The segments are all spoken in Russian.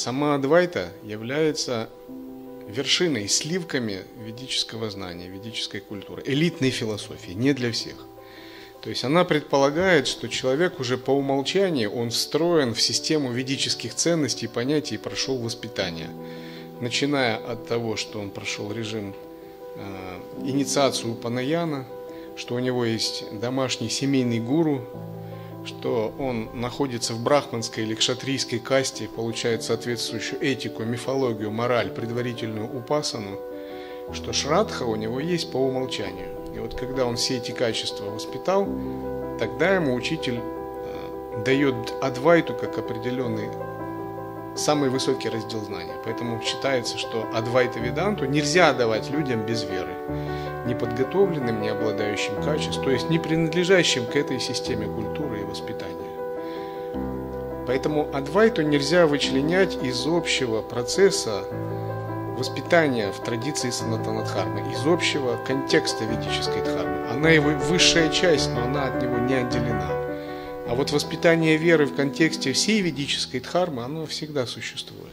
Сама Адвайта является вершиной, сливками ведического знания, ведической культуры, элитной философии, не для всех. То есть она предполагает, что человек уже по умолчанию, он встроен в систему ведических ценностей, понятий и прошел воспитание. Начиная от того, что он прошел режим инициацию Упанаяна, что у него есть домашний семейный гуру, что он находится в брахманской или кшатрийской касте, получает соответствующую этику, мифологию, мораль, предварительную упасану, что Шрадха у него есть по умолчанию. И вот когда он все эти качества воспитал, тогда ему учитель дает Адвайту как определенный, самый высокий раздел знания. Поэтому считается, что Адвайта-Веданту нельзя давать людям без веры, неподготовленным, не обладающим качеств, то есть не принадлежащим к этой системе культуры и воспитания. Поэтому Адвайту нельзя вычленять из общего процесса воспитания в традиции Санатана Дхармы, из общего контекста ведической дхармы. Она его высшая часть, но она от него не отделена. А вот воспитание веры в контексте всей ведической дхармы, оно всегда существует.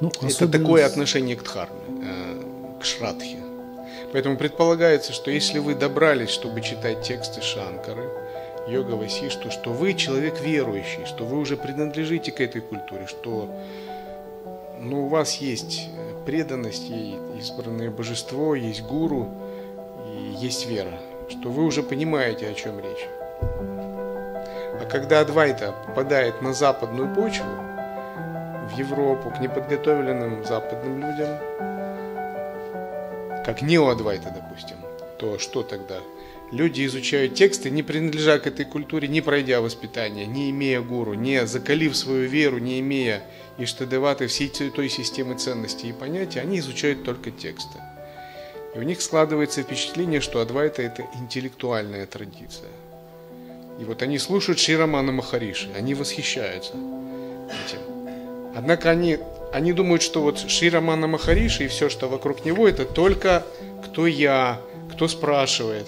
Ну, это такое отношение к дхарме, к Шрадхе. Поэтому предполагается, что если вы добрались, чтобы читать тексты Шанкары, Йога Васиштху, что вы человек верующий, что вы уже принадлежите к этой культуре, что у вас есть преданность, избранное божество, есть гуру, и есть вера, что вы уже понимаете, о чем речь. А когда Адвайта попадает на западную почву, в Европу, к неподготовленным западным людям, как Neo-advaita, допустим, то что тогда? Люди изучают тексты, не принадлежа к этой культуре, не пройдя воспитание, не имея гуру, не закалив свою веру, не имея иштадеваты, всей той системы ценностей и понятий, они изучают только тексты. И у них складывается впечатление, что Адвайта – это интеллектуальная традиция. И вот они слушают Шри Рамана Махарши, они восхищаются этим. Однако они думают, что вот Шри Рамана Махарши и все, что вокруг него, это только кто я, кто спрашивает,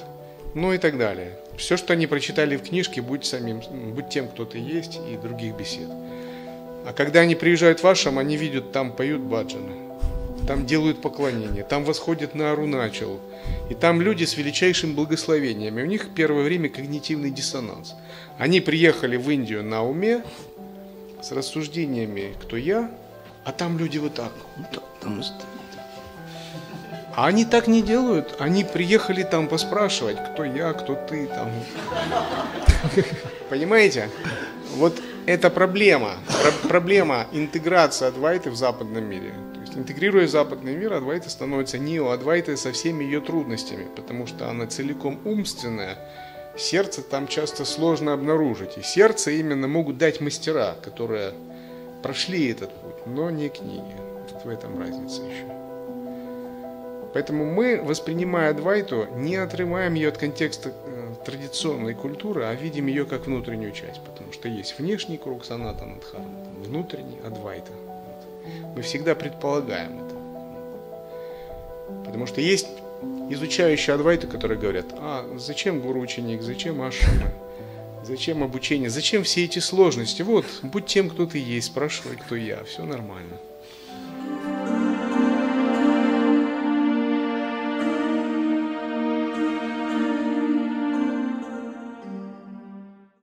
ну и так далее. Все, что они прочитали в книжке, будь тем, кто ты есть, и других бесед. А когда они приезжают в ашрам, они видят, там поют баджаны, там делают поклонения, там восходят на Аруначалу. И там люди с величайшим благословением. И у них первое время когнитивный диссонанс. Они приехали в Индию на уме, с рассуждениями «кто я?», а там люди вот так. А они так не делают. Они приехали там поспрашивать «кто я?», «кто ты?». Там. Понимаете? Вот это проблема. Проблема интеграции Адвайты в западном мире. Интегрируя западный мир, Адвайта становится Neo-advaita со всеми ее трудностями, потому что она целиком умственная, сердце там часто сложно обнаружить. И сердце именно могут дать мастера, которые прошли этот путь, но не книги. Вот в этом разница еще. Поэтому мы, воспринимая Адвайту, не отрываем ее от контекста традиционной культуры, а видим ее как внутреннюю часть, потому что есть внешний круг Санатана Дхарма, внутренний Адвайта. Мы всегда предполагаем это. Потому что есть изучающие Адвайту, которые говорят: а зачем гуру-ученик, зачем ашрама, зачем обучение, зачем все эти сложности? Вот, будь тем, кто ты есть, спрашивай, кто я, все нормально.